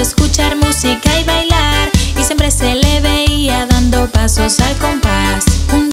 escuchar música y bailar, y siempre se le veía dando pasos al corazón.